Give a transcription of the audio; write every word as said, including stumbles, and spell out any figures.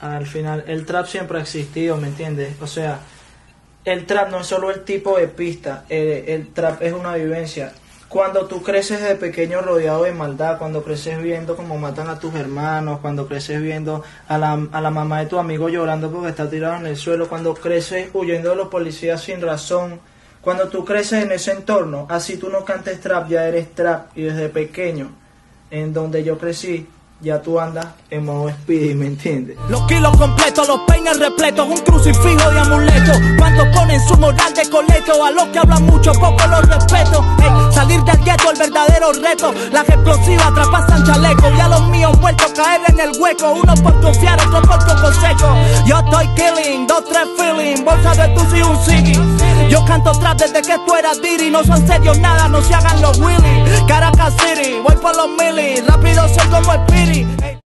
al final el trap siempre ha existido, ¿me entiendes? O sea, el trap no es solo el tipo de pista, el, el trap es una vivencia. Cuando tú creces de pequeño rodeado de maldad, cuando creces viendo cómo matan a tus hermanos, cuando creces viendo a la, a la mamá de tu amigo llorando porque está tirado en el suelo, cuando creces huyendo de los policías sin razón, cuando tú creces en ese entorno, así tú no cantes trap, ya eres trap. Y desde pequeño, en donde yo crecí, ya tú andas en modo speedy, ¿me entiendes? Los kilos completos, los peines repletos, un crucifijo de amuleto. Cuántos ponen su moral de coleto, a los que hablan mucho poco los respeto. Ey, salir del gueto, el verdadero reto. Las explosivas traspasan chaleco y a los míos vueltos caer en el hueco. Uno por confiar, otro por consejo. Yo estoy killing, dos, tres feeling, bolsa de tus y un ciggy. Yo canto trap desde que tú eras diri, no son serios nada, no se hagan los willy. Caracas City, voy por los milli, rápido soy como el Piri.